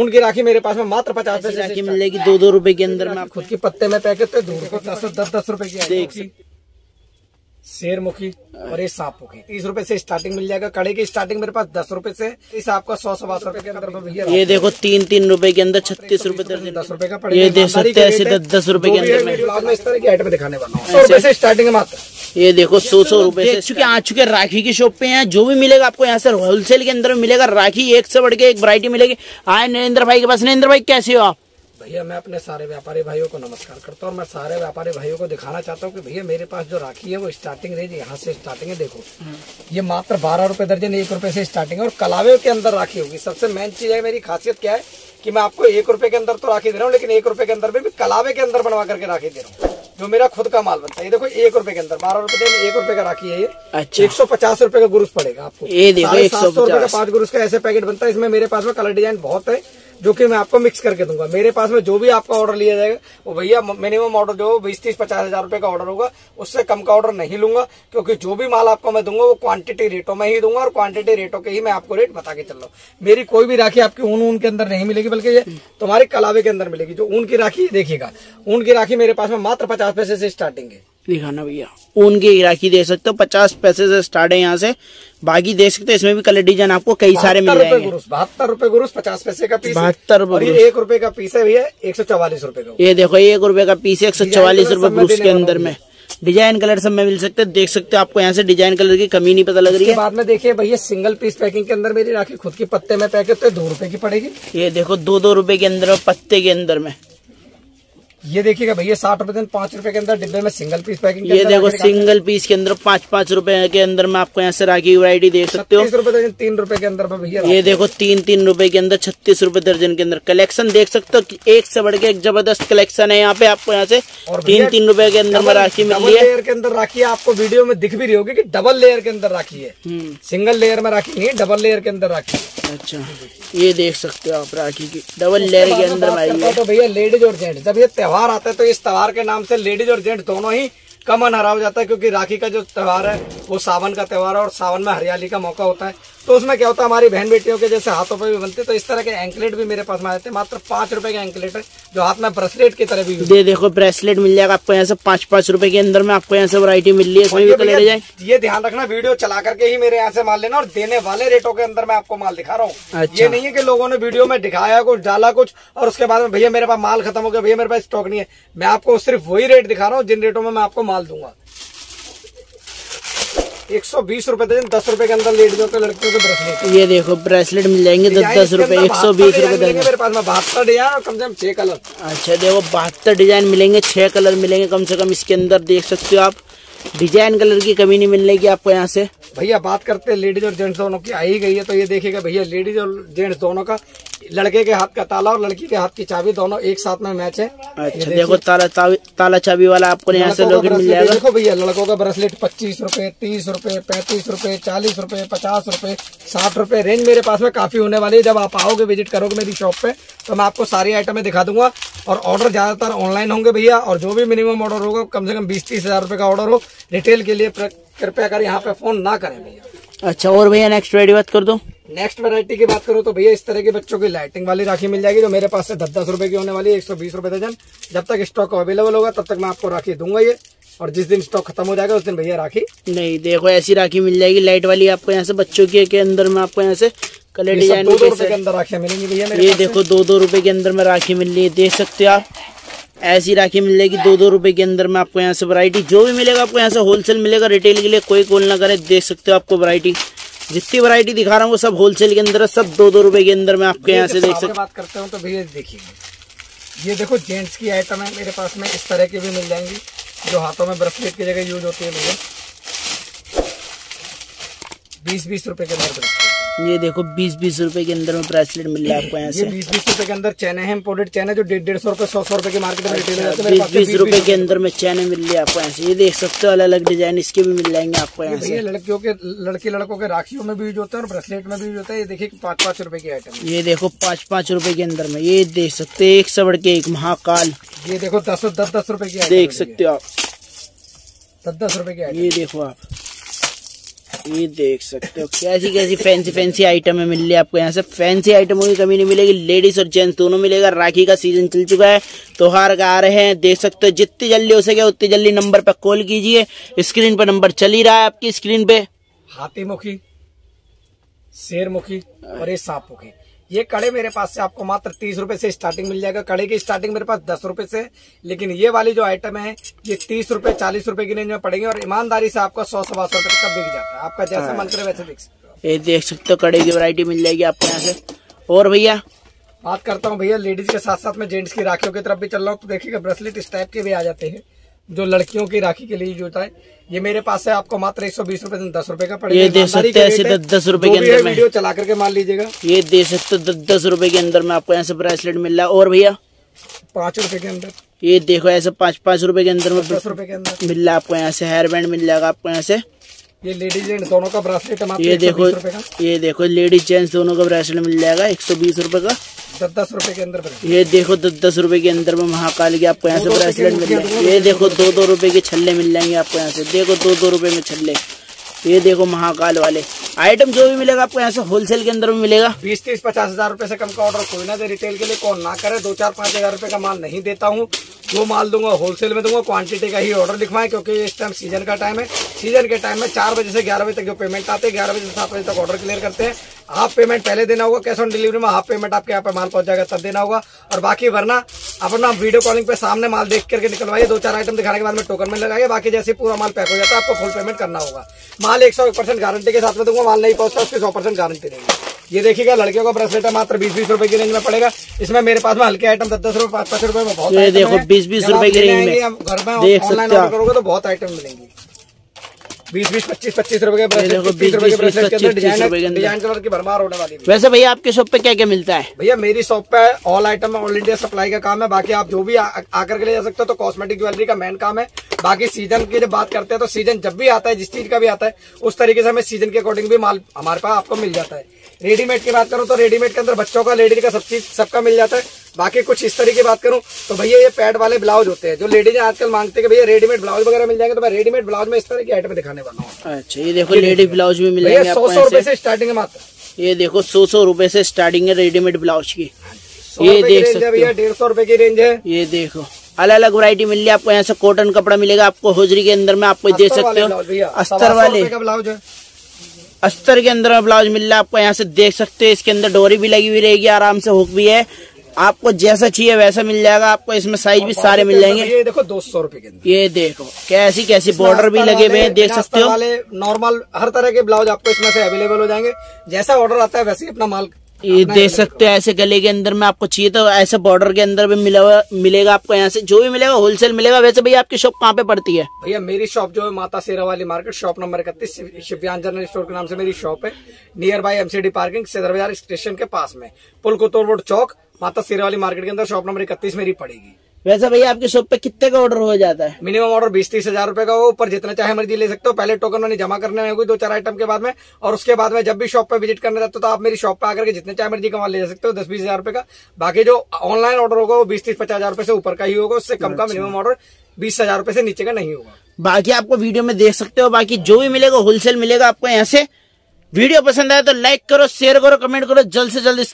ऊन की राखी मेरे पास में मात्र 50 पैसे राखी मिलेगी 2-2 रुपए के अंदर में। खुद के पत्ते में पैकेट है, 2 रुपए 10-10 रुपए की। शेरमुखी और ये सांपमुखी 30 रुपए से स्टार्टिंग मिल जाएगा। कड़े की स्टार्टिंग मेरे पास 10 रुपए से इस आपका 100-120 रुपए के अंदर भैया। ये देखो 3-3 रुपए के अंदर 36 रुपए 10 रुपए का पड़ेगा। ये देख सकते हैं ऐसे 10-10 रुपए के अंदर में इस तरह की आइटम दिखाने वाला हूं। 100 रुपए से स्टार्टिंग है मात्र। ये देखो 100-100 रुपए से चुके आ चुके राखी की शॉप पे हैं। जो भी मिलेगा आपको यहाँ से होलसेल के अंदर मिलेगा। राखी एक से बढ़ के एक वैरायटी मिलेगी। आए नरेंद्र भाई के पास। नरेंद्र भाई कैसे हो आप? भैया मैं अपने सारे व्यापारी भाइयों को नमस्कार करता हूँ। मैं सारे व्यापारी भाइयों को दिखाना चाहता हूँ कि भैया मेरे पास जो राखी है वो स्टार्टिंग रेंज यहाँ से स्टार्टिंग है। देखो ये मात्र 12 रुपए दर्जन, 1 रुपए से स्टार्टिंग है। और कलावे के अंदर राखी होगी। सबसे मेन चीज है मेरी खासियत क्या है कि मैं आपको 1 रुपए के अंदर तो राखी दे रहा हूँ, लेकिन 1 रुपए के अंदर भी कलावे के अंदर बनवा करके राखी दे रहा हूँ, जो मेरा खुद का माल बनता है। ये देखो 1 रुपए के अंदर 12 रुपए 1 रुपए का राखी है। ये अच्छा 150 रुपए का गुरुस पड़ेगा आपको। ये देखो 700 रुपए का 5 गुरुस का ऐसे पैकेट बनता है। इसमें मेरे पास में कलर डिजाइन बहुत है जो कि मैं आपको मिक्स करके दूंगा। मेरे पास में जो भी आपका ऑर्डर लिया जाएगा वो भैया मिनिमम ऑर्डर जो 20-30-50 हजार रुपए का ऑर्डर होगा, उससे कम का ऑर्डर नहीं लूंगा। क्योंकि जो भी माल आपको मैं दूंगा वो क्वांटिटी रेटों में ही दूंगा और क्वांटिटी रेटों के ही मैं आपको रेट बता के चल रहा हूँ। मेरी कोई भी राखी आपकी ऊन के अंदर नहीं मिलेगी, बल्कि ये तुम्हारे कलावे के अंदर मिलेगी। जो ऊन की राखी देखिएगा, ऊन की राखी मेरे पास में मात्र 50 पैसे से स्टार्टिंग है। दिखाना भैया ऊन की राखी देख सकते हो 50 पैसे से स्टार्ट है यहाँ से। बाकी देख सकते हो इसमें भी कलर डिजाइन आपको कई सारे मिल जाएंगे। 72 रुपए गुरुस 50 पैसे का पीस, 72 रुपए। ये 1 रुपए का पीस है भैया 144 रुपए का। ये देखो 1 रुपए का पीस 144 रुपए गुरुस के अंदर में। डिजाइन कलर सब में मिल सकते हैं। देख सकते हो आपको यहाँ से डिजाइन कलर की कमी नहीं पता लग रही है। बाद में देखिए भैया सिंगल पीस पैकिंग के अंदर मेरी राखी खुद के पत्ते में पैकेट है 2 रुपए की पड़ेगी। ये देखो 2-2 रुपए के अंदर पत्ते के अंदर में। ये देखिएगा भैया 60 रुपए 5 रुपए के अंदर डिब्बे में सिंगल पीस पैकिंग। ये देखो सिंगल पीस के अंदर 5-5 रुपए के अंदर में आपको यहाँ से राखी की वैरायटी देख सकते हो। 3 रुपए के अंदर भैया। ये देखो 3-3 रुपए के अंदर 36 रुपए दर्जन के अंदर। कलेक्शन देख सकते हो एक से बढ़ के एक जबरदस्त कलेक्शन है यहाँ पे। आपको यहाँ से 3-3 रुपए के अंदर में राखी मिली है। लेयर के अंदर राखी है, आपको वीडियो में दिख भी रही होगी की डबल लेयर के अंदर राखी है। सिंगल लेयर में राखी नहीं, डबल लेयर के अंदर राखी। अच्छा ये देख सकते हो आप राखी की डबल लेयर के अंदर आई है। तो भैया लेडीज और जेंट्स जब ये त्यौहार आता है तो इस त्यौहार के नाम से लेडीज और जेंट्स दोनों ही कमन हरा हो जाता है। क्योंकि राखी का जो त्यौहार है वो सावन का त्यौहार है और सावन में हरियाली का मौका होता है। तो उसमें क्या होता है हमारी बहन बेटियों के जैसे हाथों पे भी बनते, तो इस तरह के एंकलेट भी मेरे पास में आते हैं। मात्र 5 रुपए के एंकलेट है जो हाथ में ब्रेसलेट की तरह भी। ये देखो ब्रेसलेट मिल जाएगा आपको यहाँ से 5-5 रुपए के अंदर में। आपको यहाँ से वैरायटी मिल रही है। ये ध्यान रखना वीडियो चला करके ही मेरे यहाँ से माल लेना और देने वाले रेटों के अंदर मैं आपको माल दिखा रहा हूँ। ये नहीं है की लोगों ने वीडियो में दिखाया कुछ डाला कुछ और उसके बाद में भैया मेरे पास माल खत्म हो गया, भैया मेरे पास स्टॉक नहीं है। मैं आपको सिर्फ वही रेट दिखा रहा हूँ जिन रेटों में मैं आपको माल दूंगा। 120 रुपए दर्जन 10 रुपए के अंदर लेडीजों के लड़कियों के ब्रेसलेट। ये देखो ब्रेसलेट मिल जाएंगे 10-10 रुपए 120 रुपए दर्जन। मेरे पास में 72 डिजाइन और कम से कम 6 कलर। अच्छा देखो 72 डिजाइन मिलेंगे, 6 कलर मिलेंगे कम से कम इसके अंदर। देख सकते हो आप डिजाइन कलर की कमी नहीं मिलेगी आपको यहाँ से। भैया बात करते हैं लेडीज और जेंट्स दोनों की आ ही गई है। तो ये देखिएगा भैया लेडीज और जेंट्स दोनों का, लड़के के हाथ का ताला और लड़की के हाथ की चाबी दोनों एक साथ में मैच है। अच्छा देखो ताला चाबी वाला आपको यहाँ से लॉकेट मिल जाएगा। देखो भैया लड़कों का ब्रेसलेट 25 रुपए 30 रुपए 35 रुपए 40 रुपए 50 रुपए 60 रुपए रेंज मेरे पास में काफी होने वाली है। जब आप आओगे विजिट करोगे मेरी शॉप पे तो मैं आपको सारी आइटमें दिखा दूंगा। और ऑर्डर ज्यादातर ऑनलाइन होंगे भैया और जो भी मिनिमम ऑर्डर होगा कम से कम 20-30 हजार रुपए का ऑर्डर हो। रिटेल के लिए कृपया कर यहाँ पे फोन ना करें भैया। अच्छा और भैया नेक्स्ट वैरायटी बात कर दो। नेक्स्ट वैरायटी की बात करो तो भैया इस तरह के बच्चों की लाइटिंग वाली राखी मिल जाएगी जो मेरे पास से 10-10 रुपए की होने वाली है 120 रुपए दर्जन। जब तक स्टॉक अवेलेबल होगा तब तक मैं आपको राखी दूंगा ये। और जिस दिन स्टॉक खत्म हो जाएगा उस दिन भैया राखी नहीं। देखो ऐसी राखी मिल जाएगी लाइट वाली आपको यहाँ से बच्चों के अंदर में। आपको यहाँ से कलर डिजाइन 2-2 रुपए के अंदर राखियाँ मिलेंगी भैया। ये देखो 2-2 रुपए के अंदर में राखी मिल रही है। देख सकते हो आप ऐसी राखी मिल जाएगी 2-2 रुपए के अंदर में। आपको यहाँ से वैरायटी जो भी मिलेगा आपको यहाँ से होलसेल मिलेगा। रिटेल के लिए कोई कॉल ना करे। देख सकते हो आपको वैरायटी जितनी वैरायटी दिखा रहा हूँ वो सब होलसेल के अंदर है। सब 2-2 रुपए के अंदर में आपके यहाँ से देख सकते। बात करते हूँ तो भैया देखिए ये देखो जेंट्स की आइटम है मेरे पास में। इस तरह की भी मिल जाएंगी जो हाथों में ब्रेसलेट की जगह यूज होती है भैया 20-20 रुपए के अंदर। ये देखो 20-20 रुपए के अंदर में ब्रेसलेट मिल रहा है आपको यहाँ से। 20-20 रुपए के अंदर चैने हैं, इम्पोर्टेड चैने जो 150-150 रुपए 100-100 रुपए की मार्केट में रिटेल है। 20-20 रुपए के अंदर में चैने मिल रही है आपको यहाँ से। ये देख सकते हो अलग अलग डिजाइन इसके भी मिल जाएंगे आपको यहाँ से। लड़कियों के लड़के लड़कों के राखियों में भी यूज होता है और ब्रेसलेट में भी यूज होता है। ये देखिए 5-5 रुपए की आइटम। ये देखो 5-5 रुपए के अंदर में। ये देख सकते हो एक से बढ़ के एक महाकाल। ये देखो 10-10 रुपए की आइटम देख सकते हो आप 10-10 रुपए की आइटम। ये देखो आप ये देख सकते हो कैसी कैसी फैंसी फैंसी आइटम है मिल रही है आपको। यहाँ से फैंसी आइटमों की कमी नहीं मिलेगी, लेडीज और जेंट्स दोनों मिलेगा। राखी का सीजन चल चुका है, त्योहार का आ रहे हैं, देख सकते हो। जितनी जल्दी हो सके उतनी जल्दी नंबर पर कॉल कीजिए, स्क्रीन पर नंबर चल ही रहा है आपकी स्क्रीन पे। हाथीमुखी, शेरमुखी और ये सांपमुखी, ये कड़े मेरे पास से आपको मात्र 30 रुपए से स्टार्टिंग मिल जाएगा। कड़े की स्टार्टिंग मेरे पास 10 रुपए से, लेकिन ये वाली जो आइटम है ये 30 रुपए 40 रुपए की रेंज में पड़ेंगे और ईमानदारी से आपका 100-125 रुपए तक का बिक जाता है। आपका जैसा मन करे वैसे बिक सकते हो। ये देख सकते हो कड़े की वैरायटी मिल जाएगी आपको यहाँ से। और भैया बात करता हूँ भैया, लेडीज के साथ साथ में जेंट्स की राखियों की तरफ भी चल रहा हूँ, तो देखिएगा ब्रेसलेट इस टाइप के भी आ जाते हैं जो लड़कियों की राखी के लिए यूज होता है। ये मेरे पास है आपको मात्र 120 रुपए 10 रुपए का पड़ेगा। ये दे सकते हैं 10 रुपए के अंदर में, वीडियो चला करके मान लीजिएगा। ये दे सकते हो 10 रुपए के अंदर में आपको यहाँ से ब्रेसलेट मिल रहा है। और भैया 5 रुपए के अंदर, ये देखो ऐसे 5-5 रुपए के अंदर में 10 रुपए के अंदर मिल रहा है आपको यहाँ से। हेयर बैंड मिल जाएगा आपको यहाँ से, ये लेडीज जेंट्स दोनों का ब्रेसलेट है। ये देखो, ये देखो लेडीज जेंट्स दोनों का ब्रेसलेट मिल जाएगा 120 रुपए का 10-10 रुपए के अंदर। ये देखो 10-10 रुपए के अंदर में महाकाल की आपको यहाँ से ब्रेसलेट मिल जाएगा। ये देखो 2-2 रुपए के छल्ले मिल जाएंगे आपको यहाँ से। देखो 2-2 रुपए में छल्ले, ये देखो महाकाल वाले आइटम जो भी मिलेगा आपको यहाँ से होलसेल के अंदर में मिलेगा। 20-30-50 हजार रुपए से कम का ऑर्डर कोई ना दे, रिटेल के लिए कॉल ना करे। 2-4-5 हजार रुपए का माल नहीं देता हूँ, जो माल दूंगा होलसेल में दूंगा, क्वांटिटी का ही ऑर्डर लिखवाएं क्योंकि इस टाइम सीजन का टाइम है। सीजन के टाइम में 4 बजे से 11 बजे तक जो पेमेंट आते हैं, 11 बजे से 7 बजे तक ऑर्डर क्लियर करते हैं। हाफ पेमेंट पहले देना होगा, कैश ऑन डिलीवरी में हाफ पेमेंट आपके यहाँ पे माल पहुंच जाएगा तब देना होगा। और बाकी वरना अपना वीडियो कॉलिंग पे सामने माल देख करके निकलवाइए, 2-4 आइटम दिखाने के बाद में टोकन में लगाइए। बाकी जैसे पूरा माल पैक हो जाता है आपको फुल पेमेंट करना होगा। माल 100% गारंटी के साथ में दूंगा, माल नहीं पहुंचता उसकी 100% गारंटी देंगे। ये देखिएगा लड़कियों का ब्रेसलेट है मात्र 20-20 रुपए की रेंज में पड़ेगा। इसमें मेरे पास में हल्के आइटम 10-10 रुपए 5-5 रुपए में बहुत। ये देखो 20-20 रुपए की रेंज में घर में ऑनलाइन ऑर्डर करोगे तो बहुत आइटम मिलेंगे। 20-20, 25-25 रुपए के ब्रेसलेट, 30 रुपए के ब्रेसलेट के अंदर डिजाइन कलर की भरमार होने वाली है। वैसे भैया आपके शॉप पे क्या क्या मिलता है? भैया मेरी शॉप पे all item all India supply का काम है। बाकी आप जो भी आकर के ले जा सकते हो, तो कॉस्मेटिक ज्वेलरी का मेन काम है। बाकी सीजन की जब बात करते हैं तो सीजन जब भी आता है, जिस चीज का भी आता है, उस तरीके से हमें सीजन के अकॉर्डिंग भी माल हमारे पास आपको मिल जाता है। रेडीमेड की बात करूँ तो रेडीमेड के अंदर बच्चों का, लेडीज का, सब चीज सबका मिल जाता है। बाकी कुछ इस तरीके की बात करूं तो भैया ये पैड वाले ब्लाउज होते हैं जो लेडीज आजकल मांगते हैं कि भैया रेडीमेड ब्लाउज वगैरह मिल जाएंगे, तो मैं रेडीमेड ब्लाउज में इस तरह की आइटम दिखाने वाला हूँ। अच्छा ये देखो लेडीज ब्लाउज भी मिल जाएंगे, 100-100 रुपए से स्टार्टिंग है मात्र। ये देखो 100-100 रुपए से स्टार्टिंग है रेडीमेड ब्लाउज की। ये देख सकते हो भैया 150 रुपए की रेंज है। ये देखो अलग अलग वैरायटी मिल रही है आपको यहाँ से। कॉटन कपड़ा मिलेगा आपको होजरी के अंदर में, आपको देख सकते हो। अस्तर वाले ब्लाउज है, अस्तर के अंदर ब्लाउज मिल रहा है आपको यहाँ से, देख सकते हो। इसके अंदर डोरी भी लगी हुई रहेगी, आराम से हुक भी है, आपको जैसा चाहिए वैसा मिल जाएगा आपको। इसमें साइज भी सारे मिल जाएंगे। ये देखो 200 रुपए के अंदर, ये देखो कैसी कैसी बॉर्डर भी लगे हुए हैं, देख सकते हो। वाले नॉर्मल हर तरह के ब्लाउज आपको इसमें से अवेलेबल हो जाएंगे। जैसा ऑर्डर आता है वैसे अपना माल, ये देख सकते हो। ऐसे गले के अंदर में आपको चाहिए तो ऐसे बॉर्डर के अंदर भी मिलेगा आपको यहाँ से। जो भी मिलेगा होलसेल मिलेगा। वैसे भैया आपकी शॉप कहाँ पे पड़ती है? भैया मेरी शॉप जो है Mata Shera Wali market, shop number 31 Shivyan general store के नाम से मेरी शॉप है। Near by M.C.D. Parking, Sadar Bazaar station के पास में, पुल कुतुब रोड चौक, माता शेरा वाली मार्केट के अंदर शॉप नंबर 31 मेरी पड़ेगी। वैसे भैया आपके शॉप पे कितने का ऑर्डर हो जाता है? मिनिमम ऑर्डर 20-30 हजार रुपए का, ऊपर जितना चाहे मर्जी ले सकते हो। पहले टोकन मैंने जमा करने होगी 2-4 आइटम के बाद में, और उसके बाद में जब भी शॉप पे विजिट करने जाते हो तो आप मेरी शॉप पे आकर के जितने चाहे मर्जी का माल ले जा सकते हो 10-20 हजार रुपए का। बाकी जो ऑनलाइन ऑर्डर होगा वो 20-30-50 हजार रुपए से ऊपर का ही होगा, उससे कम का मिनिमम ऑर्डर 20 हजार रुपए से नीचे का नहीं होगा। बाकी आपको वीडियो में देख सकते हो। बाकी जो भी मिलेगा होलसेल मिलेगा आपको यहाँ से। वीडियो पसंद आया तो लाइक करो, शेयर करो, कमेंट करो। जल्द से जल्द